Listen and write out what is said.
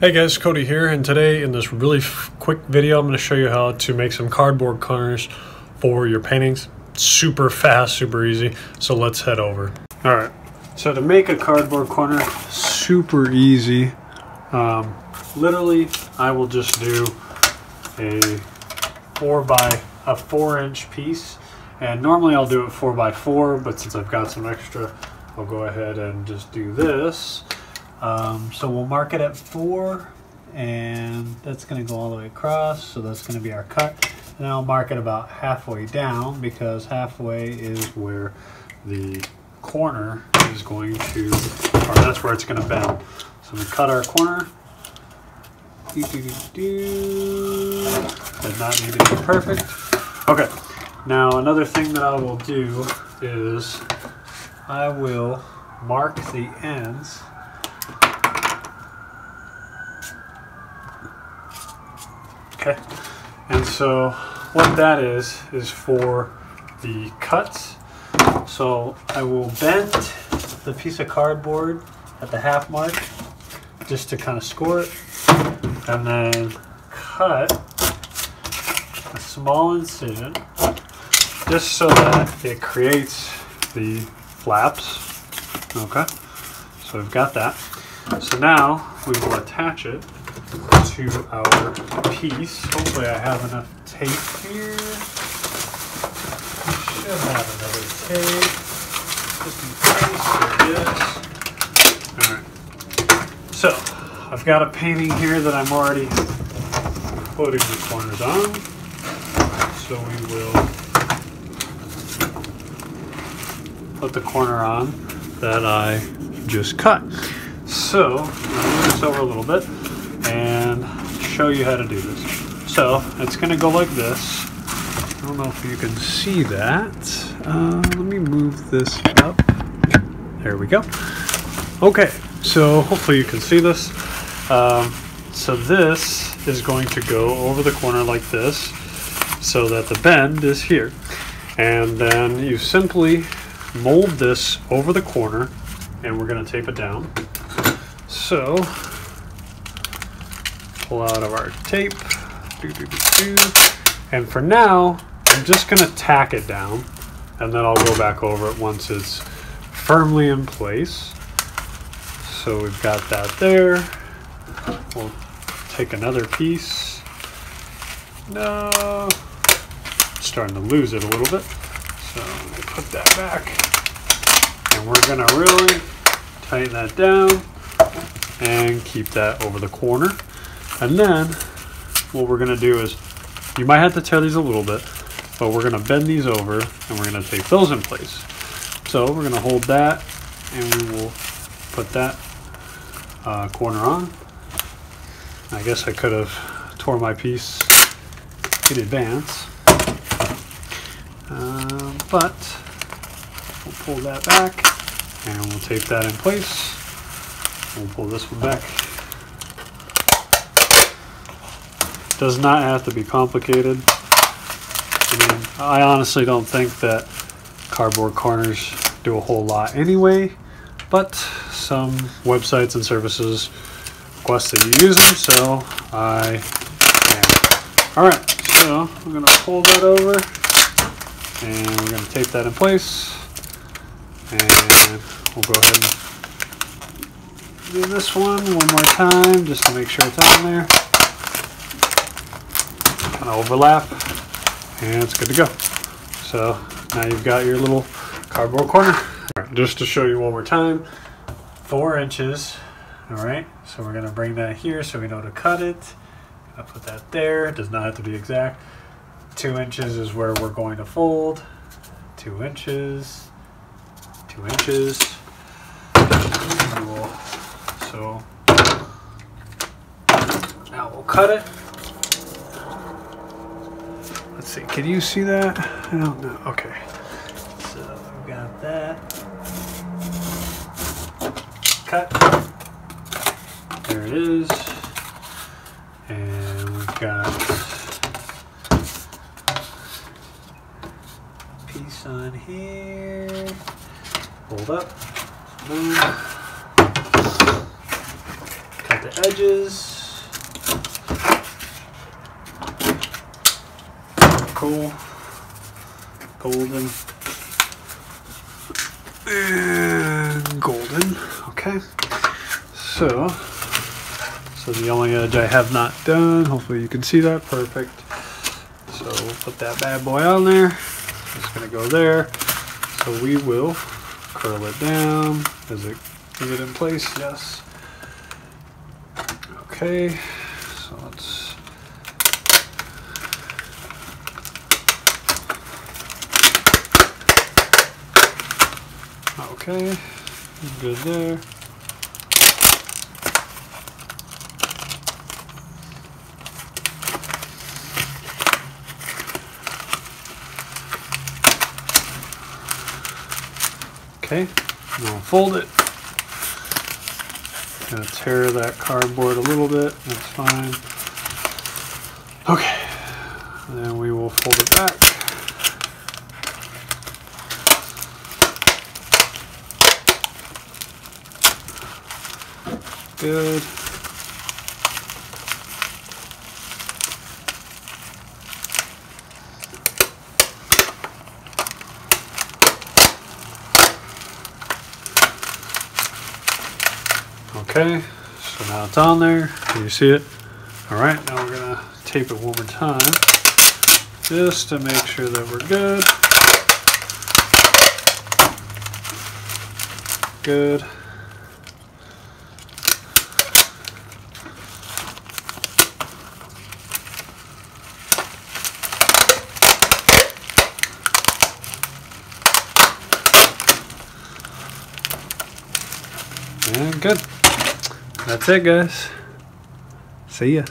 Hey guys, Cody here, and today in this really quick video I'm going to show you how to make some cardboard corners for your paintings. Super fast, super easy, so let's head over. Alright, so to make a cardboard corner, super easy. Literally I will just do a 4 by a 4 inch piece, and normally I'll do it 4 by 4, but since I've got some extra I'll go ahead and just do this. So we'll mark it at 4, and that's going to go all the way across, so that's going to be our cut. And I'll mark it about halfway down, because halfway is where the corner is going to, or that's where it's going to bend. So we cut our corner. Does not need to be perfect. Okay, now another thing that I will do is I will mark the ends. Okay, and so what that is for the cuts. So I will bend the piece of cardboard at the half mark just to kind of score it, and then cut a small incision just so that it creates the flaps. Okay, so we've got that. So now we will attach it to our piece. Hopefully I have enough tape here. Should have another tape, just in case. There it is. All right. So I've got a painting here that I'm already putting the corners on. So we will put the corner on that I just cut. So I'll move this over a little bit and show you how to do this. So it's going to go like this. I don't know if you can see that. Let me move this up. There we go. Okay, so hopefully you can see this. So this is going to go over the corner like this, so that the bend is here. And then you simply mold this over the corner, and we're going to tape it down. So pull out of our tape, and for now I'm just going to tack it down, and then I'll go back over it once it's firmly in place. So we've got that there. We'll take another piece. No, I'm starting to lose it a little bit, so I'm going to put that back, and we're going to really tighten that down and keep that over the corner. And then what we're going to do is, you might have to tear these a little bit, but we're going to bend these over and we're going to tape those in place. So we're going to hold that, and we will put that corner on. I guess I could have torn my piece in advance, but we'll pull that back and we'll tape that in place. We'll pull this one back. Does not have to be complicated. I mean, I honestly don't think that cardboard corners do a whole lot anyway, but some websites and services request that you use them, so I am. All right, so I'm gonna pull that over, and we're gonna tape that in place, and we'll go ahead and do this one more time just to make sure it's on there. Overlap, and it's good to go. So now you've got your little cardboard corner. All right, just to show you one more time, 4 inches. All right, so we're gonna bring that here so we know to cut it. I put that there. It does not have to be exact. 2 inches is where we're going to fold. 2 inches, 2 inches. Cool. So now we'll cut it. Let's see, can you see that? I don't know. Okay. So we've got that. Cut. There it is. And we've got a piece on here. Hold up. Move. Okay. at the edges. Cool. Golden. And golden. Okay. So the only edge I have not done, hopefully you can see that, perfect. So we'll put that bad boy on there. It's gonna go there. So we will curl it down. Is it in place? Yes. Okay, so let's okay, good there. Okay, we'll fold it. Gonna tear that cardboard a little bit, that's fine. Okay, and then we will fold it back. Good. Okay, so now it's on there. Can you see it? All right, now we're gonna tape it one more time just to make sure that we're good. Good. And good. That's it, guys. See ya.